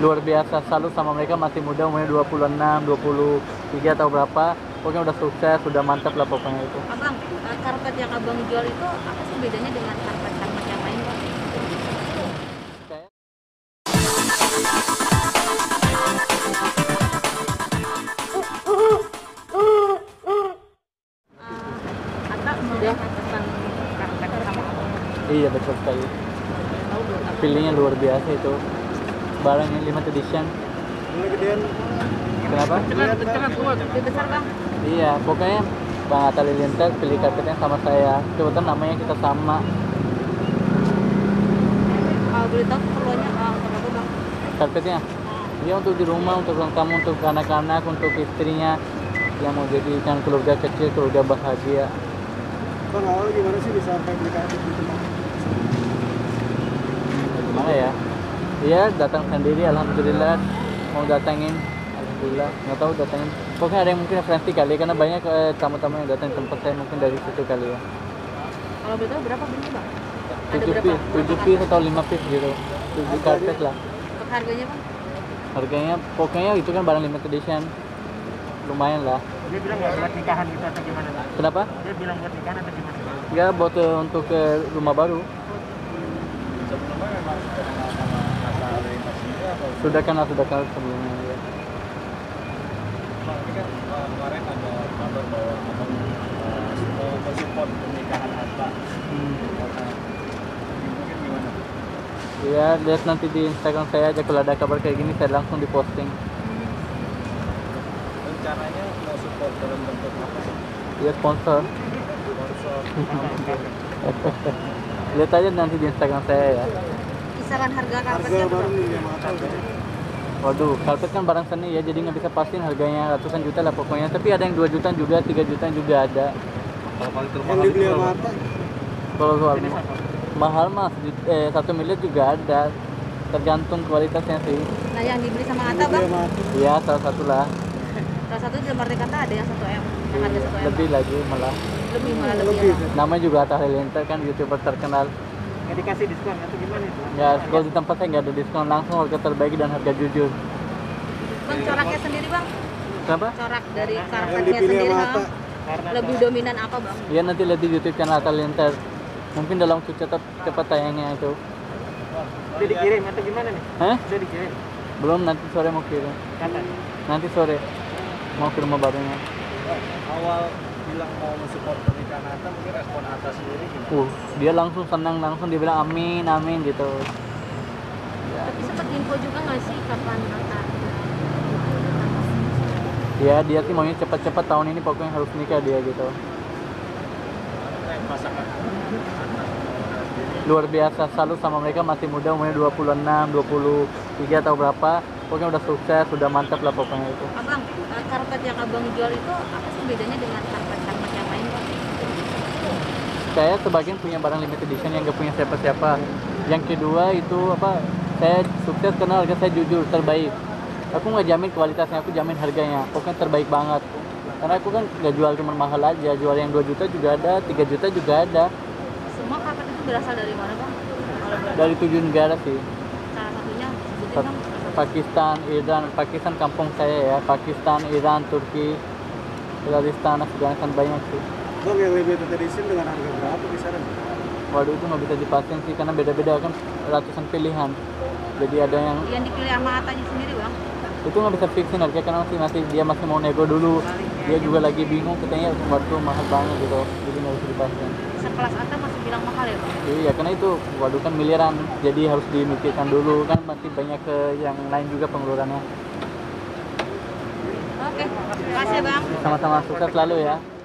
luar biasa, salut sama mereka, masih muda, umurnya 26, 23 atau berapa, pokoknya udah sukses, udah mantap lah pokoknya itu. Abang, karpet yang abang jual itu apa sih bedanya dengan karpet-karpet yang lain? Atta melihat pesan karpet sama abang? Iya, betul sekali. Feelingnya luar biasa itu. Barangnya limited edition. Kenapa? Lebih besar bang. Iya, pokoknya Bang Atta Halilintar pilih karpetnya sama saya. Kebetulan namanya kita sama. Kalau boleh tahu keperluannya untuk apa bang? Karpetnya? Iya, untuk di rumah, untuk ruang tamu, untuk anak-anak, untuk istrinya yang mau jadikan keluarga kecil, keluarga bahagia. Bang, awal gimana sih bisa sampai beli karpet gitu bang? Gimana ya? Iya, datang sendiri, alhamdulillah. Mau datangin, alhamdulillah. Nggak tahu datangin. Pokoknya ada yang mungkin referensi kali, karena banyak tamu-tamu yang datang tempat saya, mungkin dari situ kali ya. Kalau betul berapa benih bang? 7 piece atau 5 piece gitu. 7 karpet lah. Harganya bang? Harganya, pokoknya itu kan barang limited edition. Lumayan lah. Dia bilang nggak buat nikahan gitu atau gimana bang? Kenapa? Dia bilang buat nikahan atau gimana? Nggak, buat untuk rumah baru. Sebelumnya memang sudah kenal sebelumnya ya. Ini kan kemarin ada kabar bahwa mensupport pernikahan Atta. Mungkin gimana? Iya, lihat nanti di Instagram saya aja, kalau ada kabar kayak gini saya langsung diposting. Rencananya mau support dalam bentuk apa sih? Ya sponsor. Lihat aja nanti di Instagram saya ya. Kisaran harga karpetnya berapa? Waduh, karpet kan barang seni ya, jadi nggak bisa pastiin harganya, ratusan juta lah pokoknya. Tapi ada yang 2 jutaan juga, 3 jutaan juga ada. Kalau paling termahal itu berapa? Kalau mahal mah 1 miliar juga ada. Tergantung kualitasnya sih. Nah, yang dibeli sama Atta bang? Iya, salah satu lah. Salah satu dalam arti kata ada yang 1M, yang harga 1M. Lebih lagi malah. Lebih. Namanya juga Atta Halilintar kan, YouTuber terkenal. Nggak dikasih diskon atau gimana itu? Ya, kalau di tempat saya nggak ada diskon, langsung harga terbaik dan harga jujur. Bang, coraknya sendiri bang? Kenapa? Corak dari karpetnya sendiri bang? Lebih dominan apa bang? Iya, nanti lihat di YouTube channel Atta Halilintar. Mungkin dalam waktu cepat tayangnya itu. Sudah dikirim atau gimana nih? Hah? Sudah dikirim? Belum, nanti sore mau kirim. Kapan? Nanti sore mau ke rumah barunya. Awal bilang mau mensupport pernikahan Atta, mungkin respon Atta sendiri gimana? Dia langsung senang, langsung dia bilang amin, amin gitu. Ya. Tapi sempat info juga nggak sih kapan Atta? Ya, dia sih maunya cepat-cepat tahun ini pokoknya harus nikah dia gitu. Pasangan luar biasa, salut sama mereka, masih muda, umurnya 26, 23 atau berapa, pokoknya udah sukses, udah mantap lah pokoknya itu. Abang, karpet yang abang jual itu apa sih bedanya dengan karpet-karpet yang lain? Saya sebagian punya barang limited edition yang gak punya siapa-siapa. Yang kedua itu apa? Saya sukses karena harga saya jujur, terbaik. Aku nggak jamin kualitasnya, aku jamin harganya. Pokoknya terbaik banget. Karena aku kan nggak jual cuma mahal aja, jual yang 2 juta juga ada, 3 juta juga ada. Semua karpet itu berasal dari mana bang? Dari 7 negara sih. Salah satunya? Pakistan, Iran. Pakistan kampung saya ya. Pakistan, Iran, Turki, Afghanistan, banyak sih. Bang, yang limited edition dengan harga berapa kisaran? Waduh, itu nggak bisa dipastiin sih, karena beda-beda kan ratusan pilihan. Jadi ada yang... Yang dipilih sama Attanya sendiri bang? Itu nggak bisa fixin harga, karena dia masih mau nego dulu. Dia juga lagi bingung, katanya waktu mahal banget gitu. Jadi nggak bisa dipastiin. Sekelas Atta masih bilang mahal ya bang? Iya, karena itu waduh kan miliaran. Jadi harus dimikirkan dulu, kan masih banyak ke yang lain juga pengeluarannya. Oke, terima kasih bang. Sama-sama, sukses selalu ya.